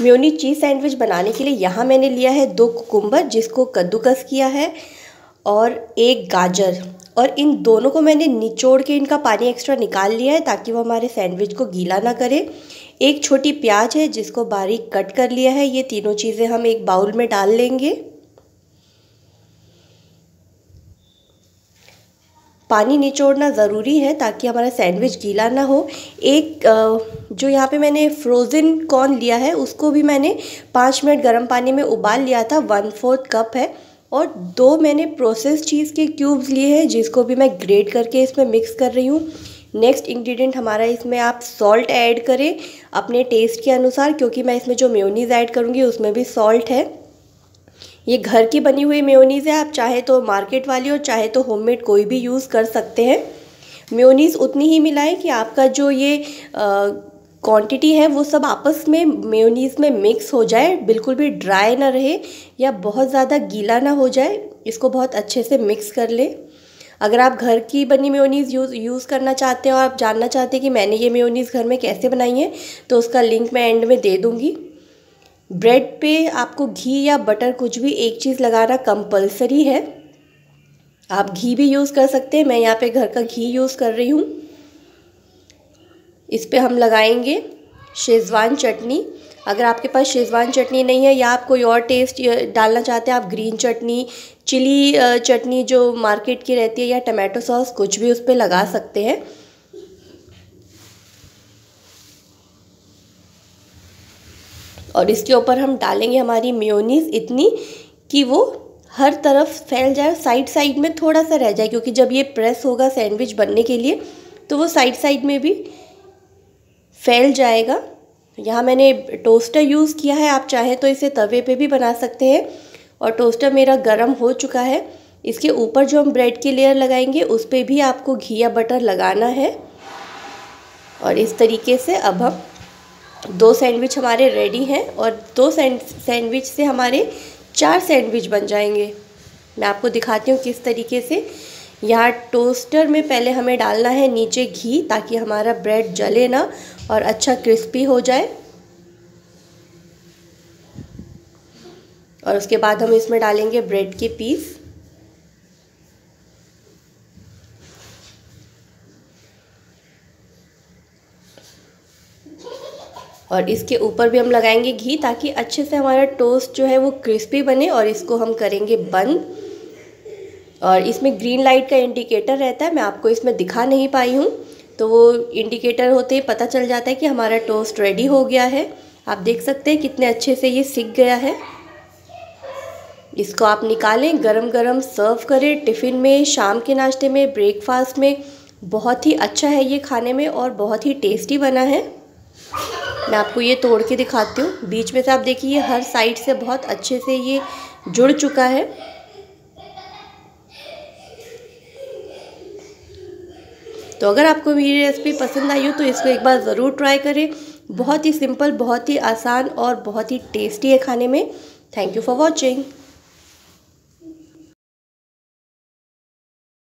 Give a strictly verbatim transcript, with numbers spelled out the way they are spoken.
Mayonnaise चीज़ sandwich बनाने के लिए यहाँ मैंने लिया है दो कुकुम्बर जिसको कद्दूकस किया है और एक गाजर, और इन दोनों को मैंने निचोड़ के इनका पानी एक्स्ट्रा निकाल लिया है ताकि वो हमारे सैंडविच को गीला ना करे। एक छोटी प्याज है जिसको बारीक कट कर लिया है। ये तीनों चीज़ें हम एक बाउल में डाल लेंगे। पानी निचोड़ना ज़रूरी है ताकि हमारा सैंडविच गीला ना हो। एक जो यहाँ पे मैंने फ्रोज़न कॉर्न लिया है उसको भी मैंने पाँच मिनट गर्म पानी में उबाल लिया था, वन फोर्थ कप है। और दो मैंने प्रोसेस्ड चीज़ के क्यूब्स लिए हैं जिसको भी मैं ग्रेट करके इसमें मिक्स कर रही हूँ। नेक्स्ट इंग्रेडिएंट हमारा इसमें आप सॉल्ट ऐड करें अपने टेस्ट के अनुसार, क्योंकि मैं इसमें जो मेयोनीज़ ऐड करूँगी उसमें भी सॉल्ट है। ये घर की बनी हुई मेयोनीज़ है, आप चाहे तो मार्केट वाली और चाहे तो होममेड कोई भी यूज़ कर सकते हैं। मेयोनीज़ उतनी ही मिलाएं कि आपका जो ये क्वांटिटी है वो सब आपस में मेयोनीज़ में मिक्स हो जाए, बिल्कुल भी ड्राई ना रहे या बहुत ज़्यादा गीला ना हो जाए। इसको बहुत अच्छे से मिक्स कर लें। अगर आप घर की बनी मेयोनीज़ यूज़ यूज़ करना चाहते हैं और आप जानना चाहते हैं कि मैंने ये मेयोनीज़ घर में कैसे बनाई है तो उसका लिंक मैं एंड में दे दूँगी। ब्रेड पे आपको घी या बटर कुछ भी एक चीज़ लगाना कंपलसरी है। आप घी भी यूज़ कर सकते हैं, मैं यहाँ पे घर का घी यूज़ कर रही हूँ। इस पे हम लगाएंगे शेजवान चटनी। अगर आपके पास शेजवान चटनी नहीं है या आप कोई और टेस्ट डालना चाहते हैं, आप ग्रीन चटनी, चिली चटनी जो मार्केट की रहती है, या टमाटो सॉस, कुछ भी उस पर लगा सकते हैं। और इसके ऊपर हम डालेंगे हमारी मेयोनीज़, इतनी कि वो हर तरफ फैल जाए, साइड साइड में थोड़ा सा रह जाए, क्योंकि जब ये प्रेस होगा सैंडविच बनने के लिए तो वो साइड साइड में भी फैल जाएगा। यहाँ मैंने टोस्टर यूज़ किया है, आप चाहें तो इसे तवे पे भी बना सकते हैं। और टोस्टर मेरा गर्म हो चुका है। इसके ऊपर जो हम ब्रेड की लेयर लगाएंगे उस पर भी आपको घी या बटर लगाना है। और इस तरीके से अब हम दो सैंडविच हमारे रेडी हैं और दो सैंडविच से हमारे चार सैंडविच बन जाएंगे। मैं आपको दिखाती हूँ किस तरीके से। यहाँ टोस्टर में पहले हमें डालना है नीचे घी ताकि हमारा ब्रेड जले ना और अच्छा क्रिस्पी हो जाए। और उसके बाद हम इसमें डालेंगे ब्रेड के पीस। और इसके ऊपर भी हम लगाएंगे घी ताकि अच्छे से हमारा टोस्ट जो है वो क्रिस्पी बने। और इसको हम करेंगे बंद। और इसमें ग्रीन लाइट का इंडिकेटर रहता है, मैं आपको इसमें दिखा नहीं पाई हूँ, तो वो इंडिकेटर होते ही पता चल जाता है कि हमारा टोस्ट रेडी हो गया है। आप देख सकते हैं कितने अच्छे से ये सिक गया है। इसको आप निकालें, गरम गरम सर्व करें। टिफ़िन में, शाम के नाश्ते में, ब्रेकफास्ट में बहुत ही अच्छा है ये खाने में और बहुत ही टेस्टी बना है। मैं आपको ये तोड़ के दिखाती हूँ। बीच में से आप देखिए हर साइड से बहुत अच्छे से ये जुड़ चुका है। तो अगर आपको मेरी रेसिपी पसंद आई हो तो इसको एक बार ज़रूर ट्राई करें। बहुत ही सिंपल, बहुत ही आसान और बहुत ही टेस्टी है खाने में। Thank you for watching.